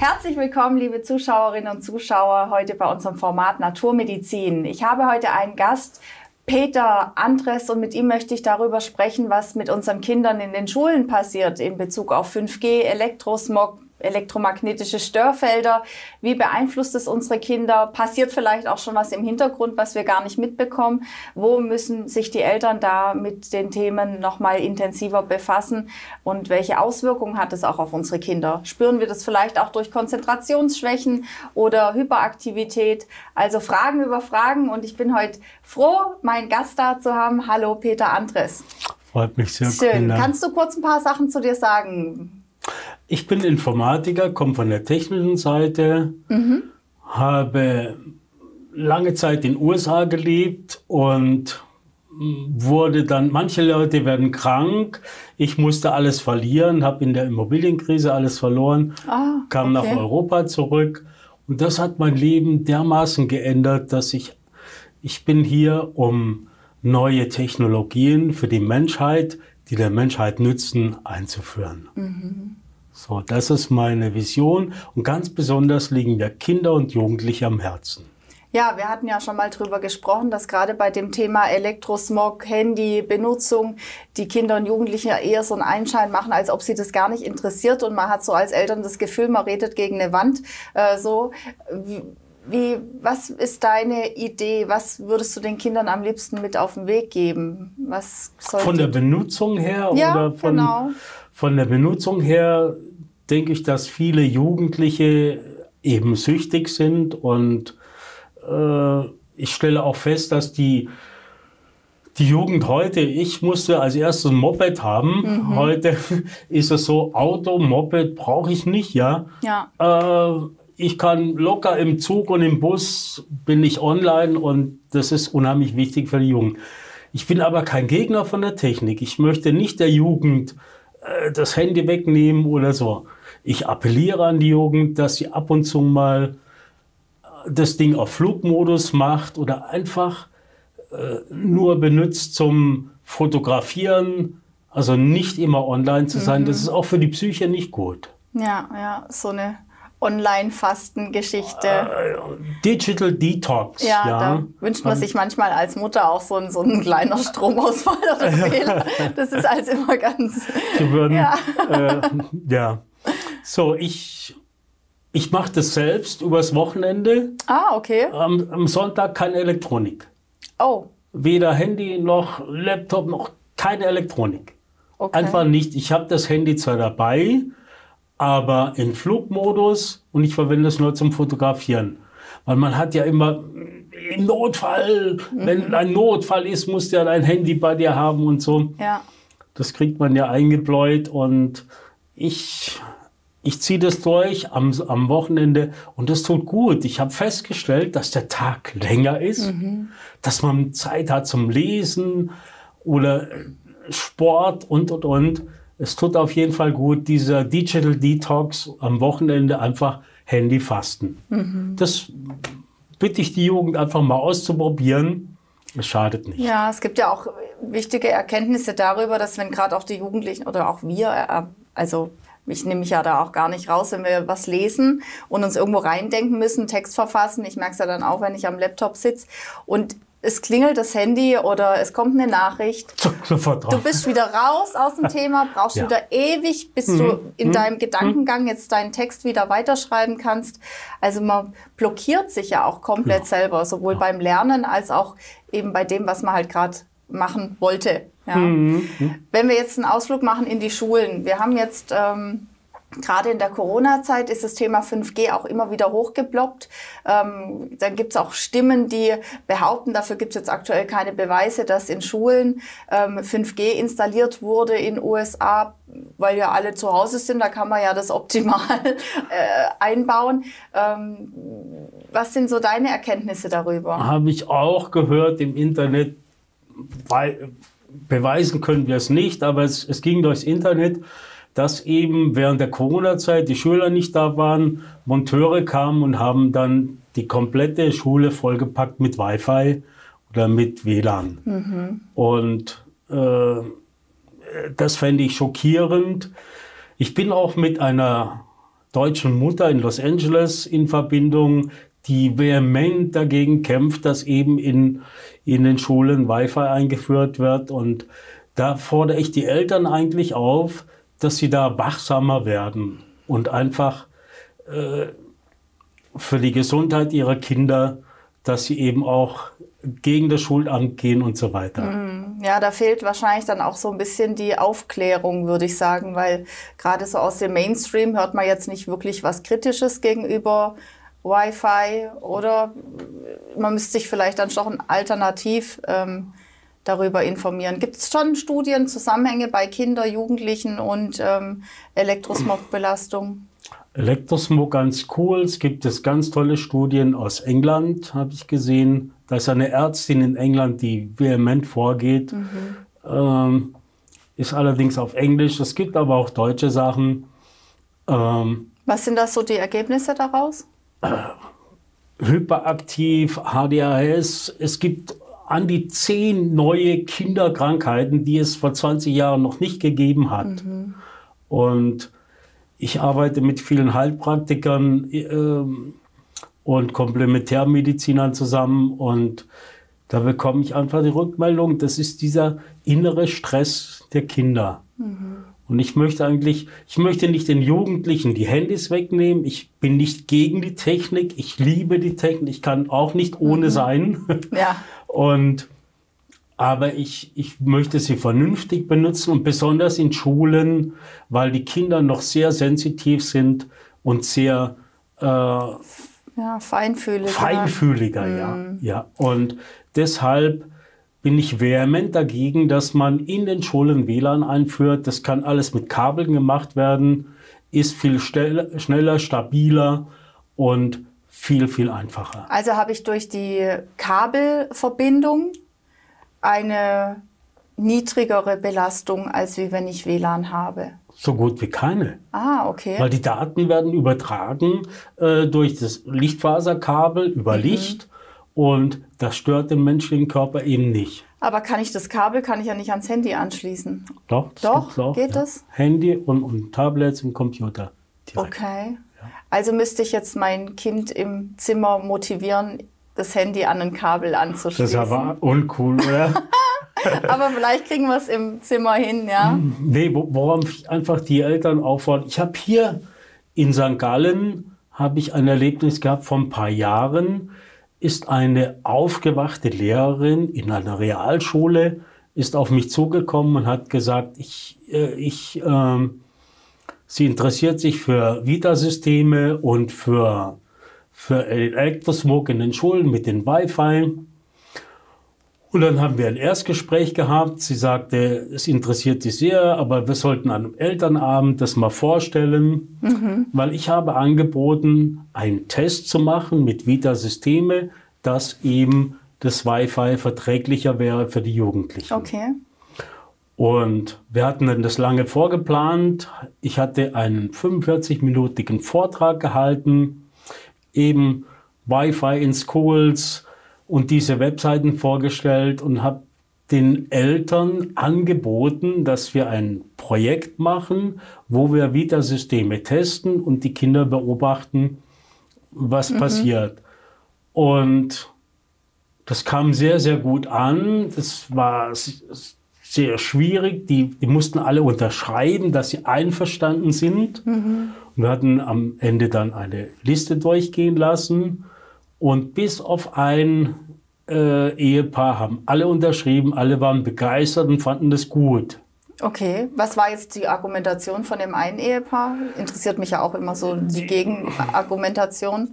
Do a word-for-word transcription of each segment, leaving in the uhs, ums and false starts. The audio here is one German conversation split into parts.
Herzlich willkommen, liebe Zuschauerinnen und Zuschauer, heute bei unserem Format Naturmedizin. Ich habe heute einen Gast, Peter Andres, und mit ihm möchte ich darüber sprechen, was mit unseren Kindern in den Schulen passiert in Bezug auf fünf G, Elektrosmog, elektromagnetische Störfelder. Wie beeinflusst es unsere Kinder? Passiert vielleicht auch schon was im Hintergrund, was wir gar nicht mitbekommen? Wo müssen sich die Eltern da mit den Themen nochmal intensiver befassen? Und welche Auswirkungen hat es auch auf unsere Kinder? Spüren wir das vielleicht auch durch Konzentrationsschwächen oder Hyperaktivität? Also Fragen über Fragen, und ich bin heute froh, meinen Gast da zu haben. Hallo Peter Andres. Freut mich sehr. Schön. Cool. Kannst du kurz ein paar Sachen zu dir sagen? Ich bin Informatiker, komme von der technischen Seite, mhm. habe lange Zeit in den U S A gelebt und wurde dann, manche Leute werden krank, ich musste alles verlieren, habe in der Immobilienkrise alles verloren, ah, kam okay. nach Europa zurück, und das hat mein Leben dermaßen geändert, dass ich, ich bin hier, um neue Technologien für die Menschheit, die der Menschheit nützen, einzuführen. Mhm. So, das ist meine Vision, und ganz besonders liegen mir Kinder und Jugendliche am Herzen. Ja, wir hatten ja schon mal drüber gesprochen, dass gerade bei dem Thema Elektrosmog, Handy, Benutzung, die Kinder und Jugendlichen eher so einen Einschein machen, als ob sie das gar nicht interessiert, und man hat so als Eltern das Gefühl, man redet gegen eine Wand. Äh, so. Wie, was ist deine Idee? Was würdest du den Kindern am liebsten mit auf den Weg geben? Was von der Benutzung her? Ja, oder von, genau. Von der Benutzung her denke ich, dass viele Jugendliche eben süchtig sind, und äh, ich stelle auch fest, dass die, die Jugend heute, ich musste als erstes ein Moped haben, mhm. heute ist es so, Auto, Moped brauche ich nicht, ja. ja. Äh, Ich kann locker im Zug und im Bus, bin ich online, und das ist unheimlich wichtig für die Jugend. Ich bin aber kein Gegner von der Technik. Ich möchte nicht der Jugend äh, das Handy wegnehmen oder so. Ich appelliere an die Jugend, dass sie ab und zu mal das Ding auf Flugmodus macht oder einfach äh, nur benutzt zum Fotografieren. Also nicht immer online zu sein. Mhm. Das ist auch für die Psyche nicht gut. Ja, ja, so eine Online-Fasten-Geschichte. Digital Detox. Ja, ja, da wünscht man sich manchmal als Mutter auch so ein, so ein kleiner Stromausfall oder Fehler. Das ist als immer ganz... Sie würden, ja. Äh, ja. So, ich, ich mache das selbst übers Wochenende. Ah, okay. Am, am Sonntag keine Elektronik. Oh. Weder Handy noch Laptop, noch keine Elektronik. Okay. Einfach nicht. Ich habe das Handy zwar dabei, aber in Flugmodus, und ich verwende es nur zum Fotografieren. Weil man hat ja immer, im Notfall, mhm. wenn ein Notfall ist, musst du ja dein Handy bei dir haben und so. Ja. Das kriegt man ja eingebläut, und ich, ich ziehe das durch am, am Wochenende, und das tut gut. Ich habe festgestellt, dass der Tag länger ist, mhm. dass man Zeit hat zum Lesen oder Sport und, und, und. Es tut auf jeden Fall gut, dieser Digital Detox, am Wochenende einfach Handy fasten. Mhm. Das bitte ich die Jugend einfach mal auszuprobieren. Es schadet nicht. Ja, es gibt ja auch wichtige Erkenntnisse darüber, dass wenn gerade auch die Jugendlichen oder auch wir, also ich nehme mich ja da auch gar nicht raus, wenn wir was lesen und uns irgendwo reindenken müssen, Text verfassen. Ich merke es ja dann auch, wenn ich am Laptop sitze, und es klingelt das Handy oder es kommt eine Nachricht. Sofort drauf. Du bist wieder raus aus dem Thema, brauchst ja. wieder ewig, bis mhm. du in mhm. deinem Gedankengang jetzt deinen Text wieder weiterschreiben kannst. Also man blockiert sich ja auch komplett ja. selber, sowohl ja. beim Lernen als auch eben bei dem, was man halt gerade machen wollte. Ja. Mhm. Mhm. Wenn wir jetzt einen Ausflug machen in die Schulen, wir haben jetzt... Ähm, Gerade in der Corona-Zeit ist das Thema fünf G auch immer wieder hochgeploppt. Ähm, dann gibt es auch Stimmen, die behaupten, dafür gibt es jetzt aktuell keine Beweise, dass in Schulen ähm, fünf G installiert wurde in U S A, weil ja alle zu Hause sind, da kann man ja das optimal äh, einbauen. Ähm, was sind so deine Erkenntnisse darüber? Habe ich auch gehört im Internet, weil beweisen können wir es nicht, aber es, es ging durchs Internet, dass eben während der Corona-Zeit die Schüler nicht da waren, Monteure kamen und haben dann die komplette Schule vollgepackt mit Wi-Fi oder mit W LAN. Mhm. Und äh, das fände ich schockierend. Ich bin auch mit einer deutschen Mutter in Los Angeles in Verbindung, die vehement dagegen kämpft, dass eben in, in den Schulen Wi-Fi eingeführt wird. Und da fordere ich die Eltern eigentlich auf, dass sie da wachsamer werden und einfach äh, für die Gesundheit ihrer Kinder, dass sie eben auch gegen das Schulamt gehen und so weiter. Ja, da fehlt wahrscheinlich dann auch so ein bisschen die Aufklärung, würde ich sagen, weil gerade so aus dem Mainstream hört man jetzt nicht wirklich was Kritisches gegenüber Wi-Fi, oder man müsste sich vielleicht dann schon alternativ ähm, darüber informieren. Gibt es schon Studien, Zusammenhänge bei Kindern, Jugendlichen und ähm, Elektrosmogbelastung? Elektrosmog an Schools, gibt es ganz tolle Studien aus England, habe ich gesehen. Da ist eine Ärztin in England, die vehement vorgeht. Mhm. Ähm, ist allerdings auf Englisch. Es gibt aber auch deutsche Sachen. Ähm, Was sind das so die Ergebnisse daraus? Hyperaktiv, A D H S. Es gibt an die zehn neue Kinderkrankheiten, die es vor zwanzig Jahren noch nicht gegeben hat. Mhm. Und ich arbeite mit vielen Heilpraktikern äh, und Komplementärmedizinern zusammen. Und da bekomme ich einfach die Rückmeldung, das ist dieser innere Stress der Kinder. Mhm. Und ich möchte eigentlich, ich möchte nicht den Jugendlichen die Handys wegnehmen. Ich bin nicht gegen die Technik. Ich liebe die Technik. Ich kann auch nicht ohne mhm. sein. Ja. Und, aber ich, ich möchte sie vernünftig benutzen und besonders in Schulen, weil die Kinder noch sehr sensitiv sind und sehr, äh, ja, feinfühliger. Feinfühliger, mhm. ja, ja. Und deshalb bin ich vehement dagegen, dass man in den Schulen W LAN einführt. Das kann alles mit Kabeln gemacht werden, ist viel schneller, stabiler und viel, viel einfacher. Also habe ich durch die Kabelverbindung eine niedrigere Belastung, als wie wenn ich W LAN habe? So gut wie keine. Ah, okay. Weil die Daten werden übertragen äh, durch das Lichtfaserkabel über mhm. Licht. Und das stört den menschlichen Körper eben nicht. Aber kann ich das Kabel, kann ich ja nicht ans Handy anschließen? Doch, das Doch? Auch, geht ja. das? Handy und, und Tablets und Computer direkt. Okay. Ja. Also müsste ich jetzt mein Kind im Zimmer motivieren, das Handy an ein Kabel anzuschließen. Das ist aber uncool, oder? Aber vielleicht kriegen wir es im Zimmer hin, ja? Nee, woran ich einfach die Eltern auffordern. Ich habe hier in Sankt Gallen habe ich ein Erlebnis gehabt vor ein paar Jahren. Ist eine aufgewachte Lehrerin in einer Realschule, ist auf mich zugekommen und hat gesagt, ich, äh, ich, äh, sie interessiert sich für Vita-Systeme und für, für Elektrosmog in den Schulen mit den Wi-Fi. Und dann haben wir ein Erstgespräch gehabt. Sie sagte, es interessiert sie sehr, aber wir sollten an einem Elternabend das mal vorstellen, mhm. weil ich habe angeboten, einen Test zu machen mit Vita-Systeme, dass eben das Wi-Fi verträglicher wäre für die Jugendlichen. Okay. Und wir hatten dann das lange vorgeplant. Ich hatte einen fünfundvierzig-minütigen Vortrag gehalten, eben Wi-Fi in Schools, und diese Webseiten vorgestellt und habe den Eltern angeboten, dass wir ein Projekt machen, wo wir Vita-Systeme testen und die Kinder beobachten, was mhm. passiert. Und das kam sehr, sehr gut an. Das war sehr schwierig. Die, die mussten alle unterschreiben, dass sie einverstanden sind. Mhm. Und wir hatten am Ende dann eine Liste durchgehen lassen. Und bis auf ein äh, Ehepaar haben alle unterschrieben, alle waren begeistert und fanden das gut. Okay, was war jetzt die Argumentation von dem einen Ehepaar? Interessiert mich ja auch immer so die Gegenargumentation.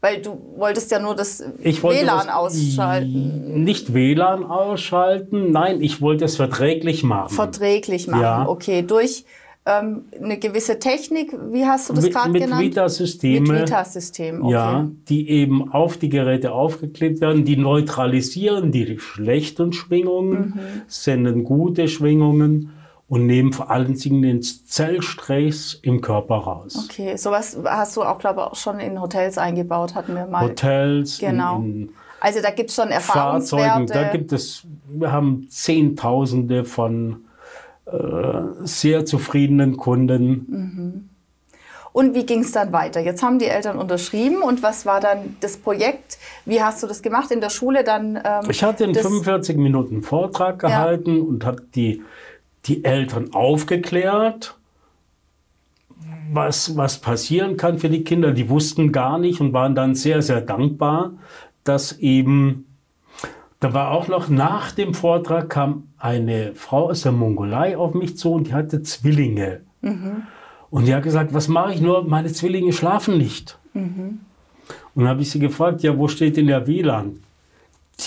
Weil du wolltest ja nur das W LAN ausschalten. Nicht W LAN ausschalten, nein, ich wollte es verträglich machen. Verträglich machen, ja. Okay, durch Ähm, eine gewisse Technik, wie hast du das gerade genannt? Mit Vita-Systeme. Mit Vita-System, okay. Ja, die eben auf die Geräte aufgeklebt werden, die neutralisieren die schlechten Schwingungen, mhm. senden gute Schwingungen und nehmen vor allen Dingen den Zellstress im Körper raus. Okay, sowas hast du auch, glaube ich, auch schon in Hotels eingebaut, hatten wir mal. Hotels, genau. In, in also da gibt es schon Erfahrungswerte. Fahrzeugen, da gibt es, wir haben Zehntausende von sehr zufriedenen Kunden. Mhm. Und wie ging es dann weiter? Jetzt haben die Eltern unterschrieben und was war dann das Projekt? Wie hast du das gemacht in der Schule dann? Ähm, ich hatte einen fünfundvierzig Minuten Vortrag gehalten, ja, und habe die, die Eltern aufgeklärt, was, was passieren kann für die Kinder. Die wussten gar nicht und waren dann sehr, sehr dankbar, dass eben, da war auch noch nach dem Vortrag kam eine Frau aus der Mongolei auf mich zu und die hatte Zwillinge. Mhm. Und die hat gesagt, was mache ich nur? Meine Zwillinge schlafen nicht. Mhm. Und dann habe ich sie gefragt, ja, wo steht denn der W LAN?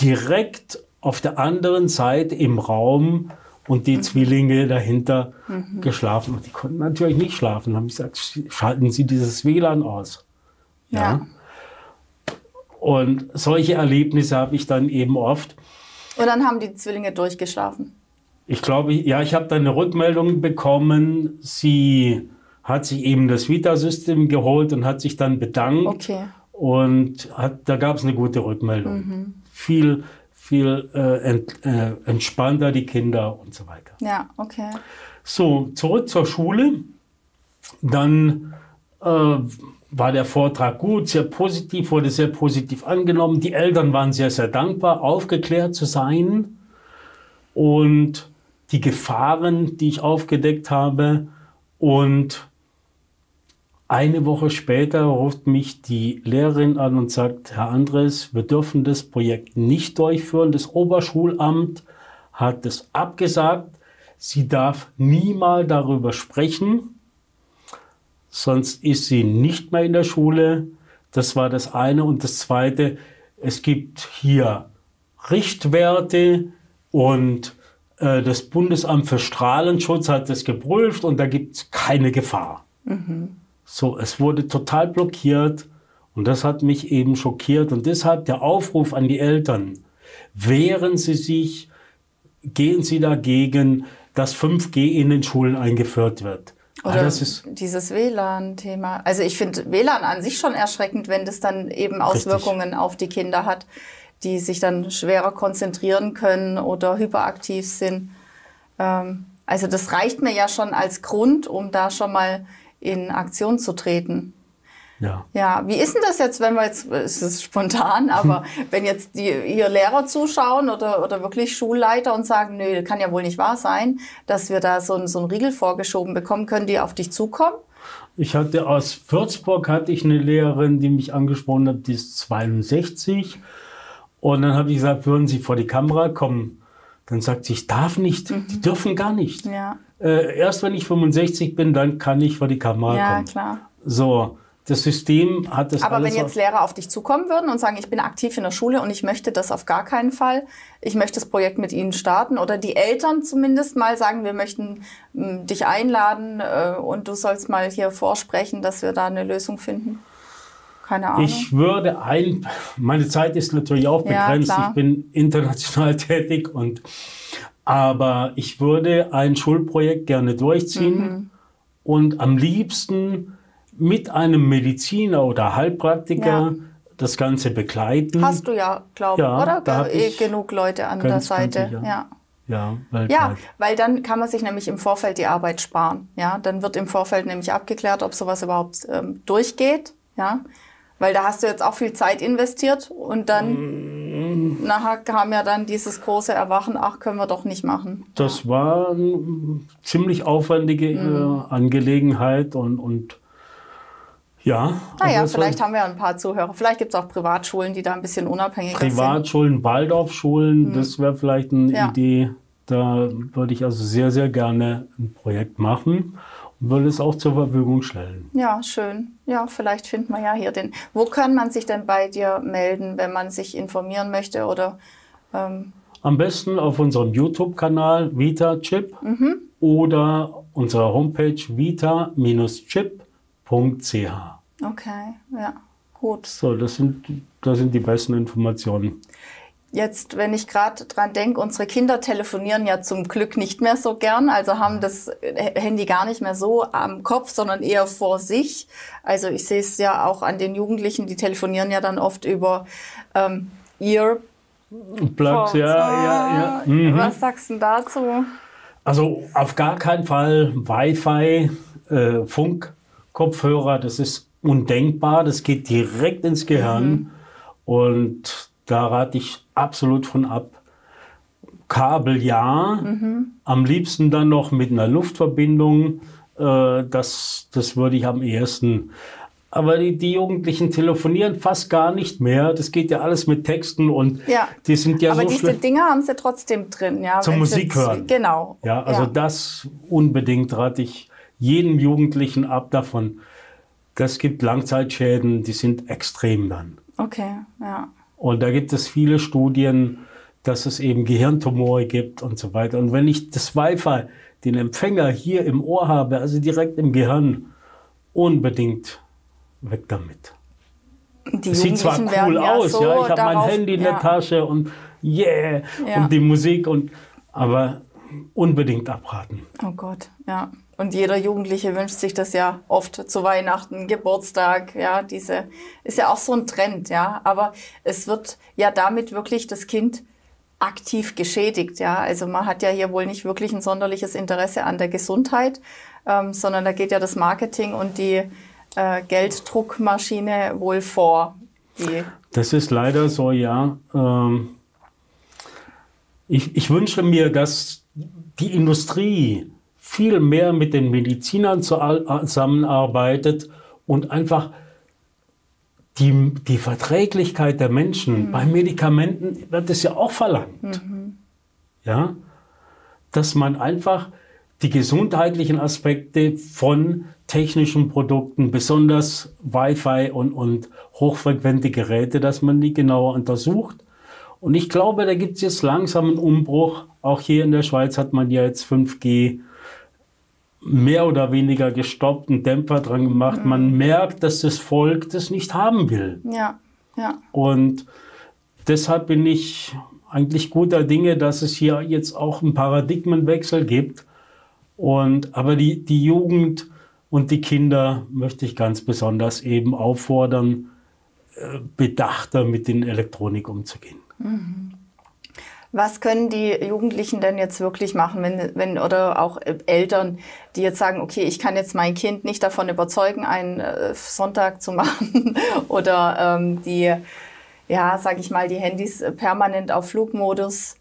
Direkt auf der anderen Seite im Raum und die mhm. Zwillinge dahinter mhm. geschlafen. Und die konnten natürlich nicht schlafen. Dann habe ich gesagt, schalten Sie dieses W LAN aus. Ja. Ja. Und solche Erlebnisse habe ich dann eben oft. Und dann haben die Zwillinge durchgeschlafen? Ich glaube, ja, ich habe dann eine Rückmeldung bekommen. Sie hat sich eben das Vita-Systeme geholt und hat sich dann bedankt. Okay. Und hat, da gab es eine gute Rückmeldung. Mhm. Viel, viel äh, ent, äh, entspannter die Kinder und so weiter. Ja, okay. So, zurück zur Schule. Dann äh, war der Vortrag gut, sehr positiv, wurde sehr positiv angenommen. Die Eltern waren sehr, sehr dankbar, aufgeklärt zu sein. Und die Gefahren, die ich aufgedeckt habe. Und eine Woche später ruft mich die Lehrerin an und sagt, Herr Andres, wir dürfen das Projekt nicht durchführen. Das Oberschulamt hat es abgesagt. Sie darf niemals darüber sprechen. Sonst ist sie nicht mehr in der Schule. Das war das eine. Und das zweite, es gibt hier Richtwerte und äh, das Bundesamt für Strahlenschutz hat das geprüft und da gibt es keine Gefahr. Mhm. So, es wurde total blockiert und das hat mich eben schockiert. Und deshalb der Aufruf an die Eltern, wehren Sie sich, gehen Sie dagegen, dass fünf G in den Schulen eingeführt wird. Oder ah, das ist dieses W LAN-Thema. Also ich finde W LAN an sich schon erschreckend, wenn das dann eben Auswirkungen richtig. Auf die Kinder hat, die sich dann schwerer konzentrieren können oder hyperaktiv sind. Ähm, also das reicht mir ja schon als Grund, um da schon mal in Aktion zu treten. Ja. Ja, wie ist denn das jetzt, wenn wir jetzt, es ist spontan, aber wenn jetzt die, ihr Lehrer zuschauen oder, oder wirklich Schulleiter und sagen, nö, kann ja wohl nicht wahr sein, dass wir da so einen, so einen Riegel vorgeschoben bekommen, können die auf dich zukommen? Ich hatte aus Würzburg hatte ich eine Lehrerin, die mich angesprochen hat, die ist zweiundsechzig und dann habe ich gesagt, würden Sie vor die Kamera kommen? Dann sagt sie, ich darf nicht, mhm. die dürfen gar nicht. Ja. Äh, erst wenn ich fünfundsechzig bin, dann kann ich vor die Kamera ja, kommen. Ja, klar. So. Das System hat das aber alles wenn jetzt Lehrer auf dich zukommen würden und sagen, ich bin aktiv in der Schule und ich möchte das auf gar keinen Fall, ich möchte das Projekt mit Ihnen starten oder die Eltern zumindest mal sagen, wir möchten mh, dich einladen äh, und du sollst mal hier vorsprechen, dass wir da eine Lösung finden. Keine Ahnung. Ich würde ein, meine Zeit ist natürlich auch begrenzt, ja, ich bin international tätig und aber ich würde ein Schulprojekt gerne durchziehen mhm. und am liebsten mit einem Mediziner oder Heilpraktiker ja. das Ganze begleiten. Hast du ja, glaube ja, oder? Da habe ich genug Leute an der Seite. Ganz, ja. Ja. Ja, ja, weil dann kann man sich nämlich im Vorfeld die Arbeit sparen. Ja, dann wird im Vorfeld nämlich abgeklärt, ob sowas überhaupt ähm, durchgeht. Ja, weil da hast du jetzt auch viel Zeit investiert und dann mm. nachher kam ja dann dieses große Erwachen, ach, können wir doch nicht machen. Das ja. war eine ziemlich aufwendige mm. äh, Angelegenheit und, und ja, naja, vielleicht haben wir ja ein paar Zuhörer. Vielleicht gibt es auch Privatschulen, die da ein bisschen unabhängiger sind. Privatschulen, Waldorfschulen, hm. das wäre vielleicht eine ja. Idee. Da würde ich also sehr, sehr gerne ein Projekt machen und würde es auch zur Verfügung stellen. Ja, schön. Ja, vielleicht finden wir ja hier den. Wo kann man sich denn bei dir melden, wenn man sich informieren möchte? Oder, ähm am besten auf unserem YouTube-Kanal Vita-Chip mhm. oder unserer Homepage vita Strich chip punkt c h. Okay, ja, gut. So, das sind, das sind die besten Informationen. Jetzt, wenn ich gerade dran denke, unsere Kinder telefonieren ja zum Glück nicht mehr so gern, also haben das Handy gar nicht mehr so am Kopf, sondern eher vor sich. Also ich sehe es ja auch an den Jugendlichen, die telefonieren ja dann oft über ähm, Earplugs. Ja, ja, ja. Mhm. Was sagst du dazu? Also auf gar keinen Fall Wi-Fi, äh, Funk. Kopfhörer, das ist undenkbar, das geht direkt ins Gehirn. Mhm. Und da rate ich absolut von ab. Kabel ja, mhm. am liebsten dann noch mit einer Luftverbindung, äh, das, das würde ich am ehesten. Aber die, die Jugendlichen telefonieren fast gar nicht mehr. Das geht ja alles mit Texten und ja. die sind ja aber so diese Dinger haben sie ja trotzdem drin. Ja, zur Musik hören. Genau. Ja, also ja. das unbedingt rate ich jedem Jugendlichen ab davon. Das gibt Langzeitschäden, die sind extrem dann. Okay, ja. Und da gibt es viele Studien, dass es eben Gehirntumore gibt und so weiter. Und wenn ich das Wi-Fi, den Empfänger hier im Ohr habe, also direkt im Gehirn, unbedingt weg damit. Die das sieht zwar cool aus, ja, so ja. ich habe mein Handy in ja. der Tasche und yeah, ja. und die Musik, und, aber unbedingt abraten. Oh Gott, ja. Und jeder Jugendliche wünscht sich das ja oft zu Weihnachten, Geburtstag, ja, diese, ist ja auch so ein Trend, ja, aber es wird ja damit wirklich das Kind aktiv geschädigt, ja, also man hat ja hier wohl nicht wirklich ein sonderliches Interesse an der Gesundheit, ähm, sondern da geht ja das Marketing und die äh, Gelddruckmaschine wohl vor. Die das ist leider so, ja. Ähm, ich, ich wünsche mir, dass die Industrie viel mehr mit den Medizinern zusammenarbeitet und einfach die, die Verträglichkeit der Menschen, mhm. bei Medikamenten wird es ja auch verlangt, mhm. ja, dass man einfach die gesundheitlichen Aspekte von technischen Produkten, besonders Wi-Fi und, und hochfrequente Geräte, dass man die genauer untersucht. Und ich glaube, da gibt es jetzt langsam einen Umbruch. Auch hier in der Schweiz hat man ja jetzt fünf G mehr oder weniger gestoppt, einen Dämpfer dran gemacht. Mhm. Man merkt, dass das Volk das nicht haben will. Ja, ja. Und deshalb bin ich eigentlich guter Dinge, dass es hier jetzt auch einen Paradigmenwechsel gibt. Und, aber die, die Jugend und die Kinder möchte ich ganz besonders eben auffordern, bedachter mit den Elektronik umzugehen. Mhm. Was können die Jugendlichen denn jetzt wirklich machen, wenn, wenn, oder auch Eltern, die jetzt sagen, okay, ich kann jetzt mein Kind nicht davon überzeugen, einen äh, Sonntag zu machen oder ähm, die, ja, sag ich mal, die Handys permanent auf Flugmodus.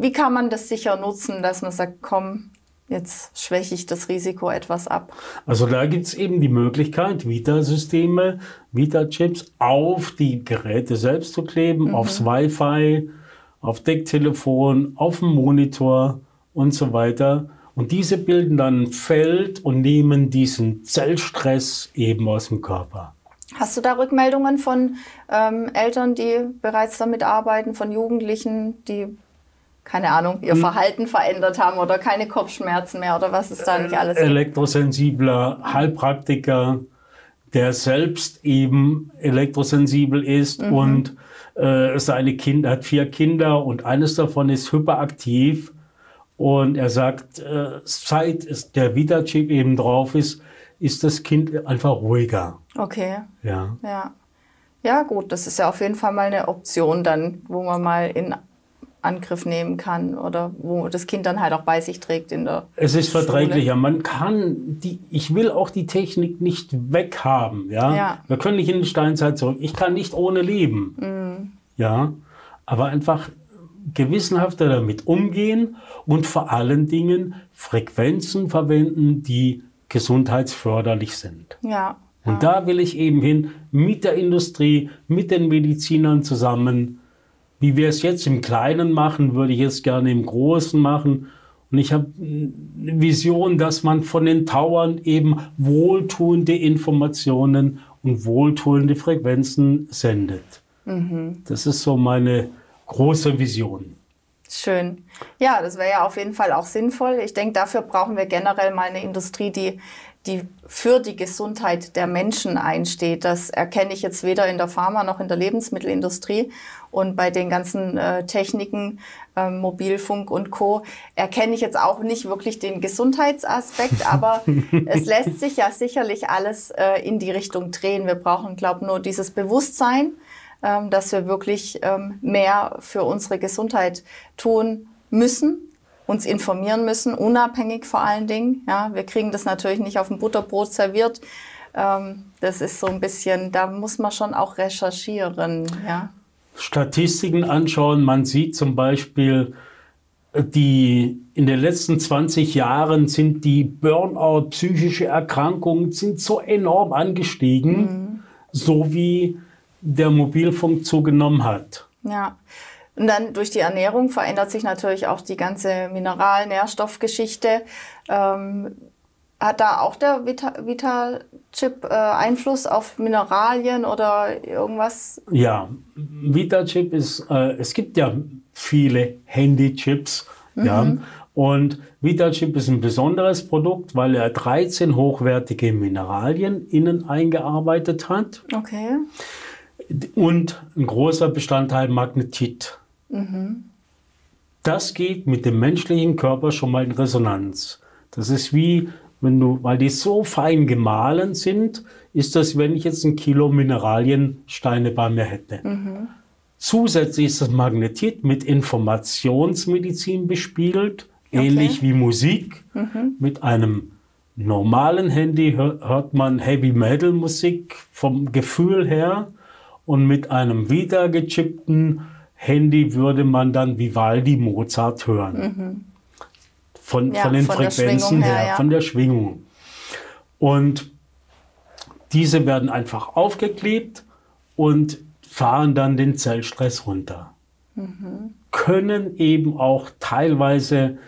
Wie kann man das sicher nutzen, dass man sagt, komm, jetzt schwäche ich das Risiko etwas ab? Also da gibt es eben die Möglichkeit, Vita-Systeme, Vita-Chips auf die Geräte selbst zu kleben, mhm. aufs Wi-Fi, auf Decktelefon, auf dem Monitor und so weiter. Und diese bilden dann ein Feld und nehmen diesen Zellstress eben aus dem Körper. Hast du da Rückmeldungen von ähm, Eltern, die bereits damit arbeiten, von Jugendlichen, die, keine Ahnung, ihr Verhalten verändert haben oder keine Kopfschmerzen mehr oder was ist da nicht alles? Elektrosensibler, Heilpraktiker, der selbst eben elektrosensibel ist mhm. und seine Kinder, hat vier Kinder und eines davon ist hyperaktiv und er sagt, seit der Vita-Chip eben drauf ist, ist das Kind einfach ruhiger. Okay. Ja. Ja. Ja gut, das ist ja auf jeden Fall mal eine Option dann, wo man mal in Angriff nehmen kann oder wo das Kind dann halt auch bei sich trägt in der Es ist Schule. Verträglicher. Man kann, die, ich will auch die Technik nicht weghaben. Ja? Ja. Wir können nicht in die Steinzeit zurück. Ich kann nicht ohne leben. Mhm. Ja? Aber einfach gewissenhafter damit umgehen und vor allen Dingen Frequenzen verwenden, die gesundheitsförderlich sind. Ja. Und ja. da will ich eben hin, mit der Industrie, mit den Medizinern zusammen. Wie wir es jetzt im Kleinen machen, würde ich es gerne im Großen machen. Und ich habe eine Vision, dass man von den Towern eben wohltuende Informationen und wohltuende Frequenzen sendet. Mhm. Das ist so meine große Vision. Schön. Ja, das wäre ja auf jeden Fall auch sinnvoll. Ich denke, dafür brauchen wir generell mal eine Industrie, die die für die Gesundheit der Menschen einsteht. Das erkenne ich jetzt weder in der Pharma noch in der Lebensmittelindustrie. Und bei den ganzen äh, Techniken, äh, Mobilfunk und Co. erkenne ich jetzt auch nicht wirklich den Gesundheitsaspekt, aber es lässt sich ja sicherlich alles äh, in die Richtung drehen. Wir brauchen, glaube ich, nur dieses Bewusstsein, ähm, dass wir wirklich ähm, mehr für unsere Gesundheit tun müssen. uns informieren müssen, unabhängig vor allen Dingen. Ja, wir kriegen das natürlich nicht auf dem Butterbrot serviert. Ähm, das ist so ein bisschen, da muss man schon auch recherchieren. Ja. Statistiken anschauen, man sieht zum Beispiel, die in den letzten zwanzig Jahren sind die Burnout, psychische Erkrankungen sind so enorm angestiegen, mhm. so wie der Mobilfunk zugenommen hat. Ja. Und dann durch die Ernährung verändert sich natürlich auch die ganze Mineral-Nährstoffgeschichte. Ähm, hat da auch der Vita-Chip äh, Einfluss auf Mineralien oder irgendwas? Ja, Vita-Chip ist, äh, es gibt ja viele Handy-Chips. Mhm. Ja, und Vita-Chip ist ein besonderes Produkt, weil er dreizehn hochwertige Mineralien innen eingearbeitet hat. Okay. Und ein großer Bestandteil Magnetit. Mhm. Das geht mit dem menschlichen Körper schon mal in Resonanz. Das ist wie, wenn du, weil die so fein gemahlen sind, ist das, wenn ich jetzt ein Kilo Mineraliensteine bei mir hätte. Mhm. Zusätzlich ist das Magnetit mit Informationsmedizin bespielt, okay. ähnlich wie Musik. Mhm. Mit einem normalen Handy hört man Heavy-Metal-Musik vom Gefühl her. Und mit einem wieder gechippten Handy würde man dann Vivaldi, Mozart hören. Mhm. Von, ja, von den von Frequenzen her, her ja. von der Schwingung. Und diese werden einfach aufgeklebt und fahren dann den Zellstress runter. Mhm. Können eben auch teilweise,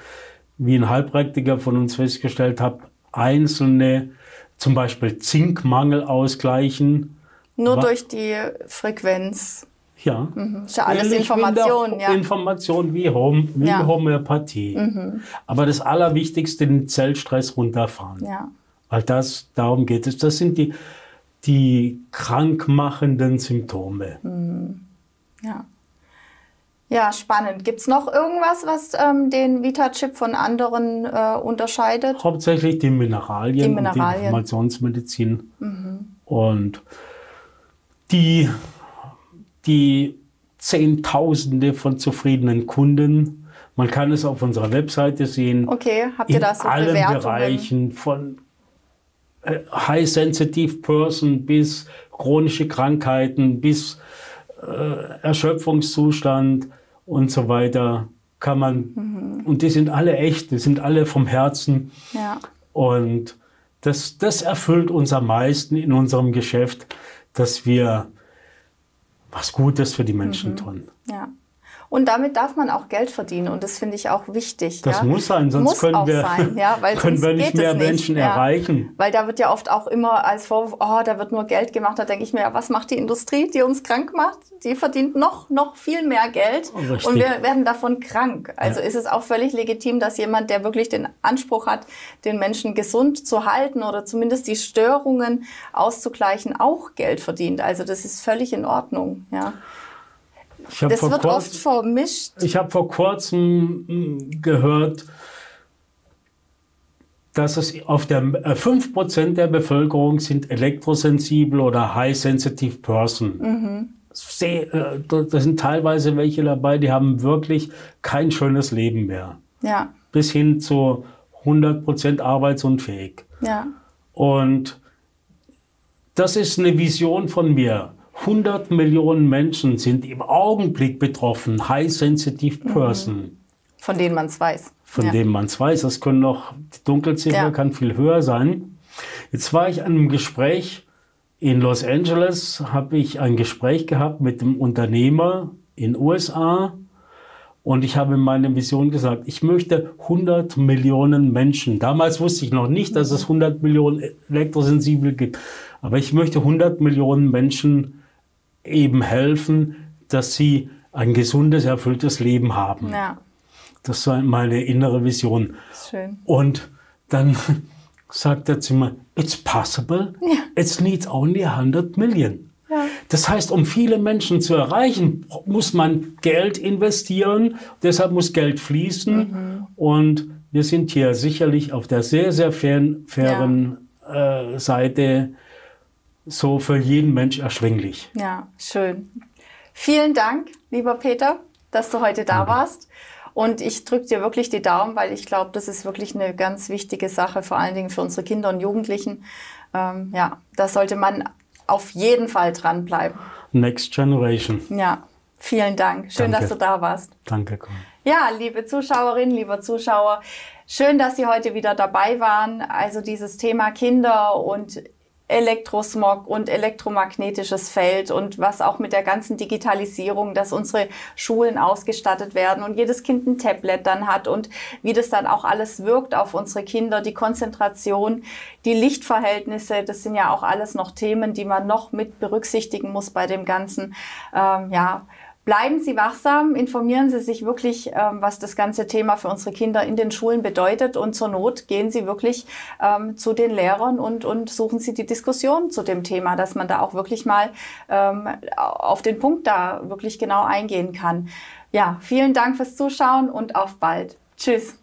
wie ein Heilpraktiker von uns festgestellt hat, einzelne, zum Beispiel Zinkmangel ausgleichen. Nur Was? durch die Frequenz. Ja. Mhm. Ist ja alles Information. Ja. Information wie, Home, wie ja. Homöopathie. Mhm. Aber das Allerwichtigste, den Zellstress runterfahren. Ja. Weil das, darum geht es. Das sind die, die krankmachenden Symptome. Mhm. Ja. Ja, spannend. Gibt es noch irgendwas, was ähm, den Vita-Chip von anderen äh, unterscheidet? Hauptsächlich die Mineralien, die Mineralien. und die Informationsmedizin. Mhm. Und Die, die Zehntausende von zufriedenen Kunden, man kann es auf unserer Webseite sehen, okay, habt ihr in da so allen Bewertungen? Bereichen, von High-Sensitive-Person bis chronische Krankheiten, bis äh, Erschöpfungszustand und so weiter, kann man, mhm. und die sind alle echt, die sind alle vom Herzen. Ja. Und das, das erfüllt uns am meisten in unserem Geschäft, dass wir was Gutes für die Menschen mhm. tun. Ja. Und damit darf man auch Geld verdienen. Und das finde ich auch wichtig. Das ja? muss sein, sonst muss können, wir, sein, ja? Weil können sonst wir nicht mehr Menschen nicht. erreichen. Ja. Weil da wird ja oft auch immer als Vorwurf, oh, da wird nur Geld gemacht. Da denke ich mir, ja, was macht die Industrie, die uns krank macht? Die verdient noch, noch viel mehr Geld. Richtig. Und wir werden davon krank. Also ja. ist es auch völlig legitim, dass jemand, der wirklich den Anspruch hat, den Menschen gesund zu halten oder zumindest die Störungen auszugleichen, auch Geld verdient. Also das ist völlig in Ordnung. Ja. Das wird kurz, oft vermischt. Ich habe vor kurzem gehört, dass es auf der äh, fünf Prozent der Bevölkerung sind elektrosensibel oder High-Sensitive-Person. Mhm. Äh, da sind teilweise welche dabei, die haben wirklich kein schönes Leben mehr. Ja. Bis hin zu hundert Prozent arbeitsunfähig. Ja. Und das ist eine Vision von mir. hundert Millionen Menschen sind im Augenblick betroffen, High-Sensitive-Person. Mhm. Von denen man es weiß. Von ja. denen man es weiß. Das können noch, die Dunkelziffer ja. kann viel höher sein. Jetzt war ich an einem Gespräch in Los Angeles, habe ich ein Gespräch gehabt mit einem Unternehmer in den U S A und ich habe in meiner Vision gesagt, ich möchte hundert Millionen Menschen, damals wusste ich noch nicht, dass es hundert Millionen Elektrosensible gibt, aber ich möchte hundert Millionen Menschen eben helfen, dass sie ein gesundes, erfülltes Leben haben. Ja. Das war meine innere Vision. Schön. Und dann sagt der Zimmer, it's possible, ja. it needs only hundred million. Ja. Das heißt, um viele Menschen zu erreichen, muss man Geld investieren, deshalb muss Geld fließen. Mhm. Und wir sind hier sicherlich auf der sehr, sehr fairen, fairen ja. äh, Seite, so für jeden Mensch erschwinglich. Ja, schön. Vielen Dank, lieber Peter, dass du heute da warst. Und ich drücke dir wirklich die Daumen, weil ich glaube, das ist wirklich eine ganz wichtige Sache, vor allen Dingen für unsere Kinder und Jugendlichen. Ähm, ja, da sollte man auf jeden Fall dranbleiben. Next Generation. Ja, vielen Dank. Schön, Danke. dass du da warst. Danke. Komm. Ja, liebe Zuschauerinnen, lieber Zuschauer, schön, dass Sie heute wieder dabei waren. Also dieses Thema Kinder und Elektrosmog und elektromagnetisches Feld und was auch mit der ganzen Digitalisierung, dass unsere Schulen ausgestattet werden und jedes Kind ein Tablet dann hat und wie das dann auch alles wirkt auf unsere Kinder, die Konzentration, die Lichtverhältnisse, das sind ja auch alles noch Themen, die man noch mit berücksichtigen muss bei dem Ganzen, ähm, ja. Bleiben Sie wachsam, informieren Sie sich wirklich, ähm, was das ganze Thema für unsere Kinder in den Schulen bedeutet, und zur Not gehen Sie wirklich ähm, zu den Lehrern und, und suchen Sie die Diskussion zu dem Thema, dass man da auch wirklich mal ähm, auf den Punkt da wirklich genau eingehen kann. Ja, vielen Dank fürs Zuschauen und auf bald. Tschüss.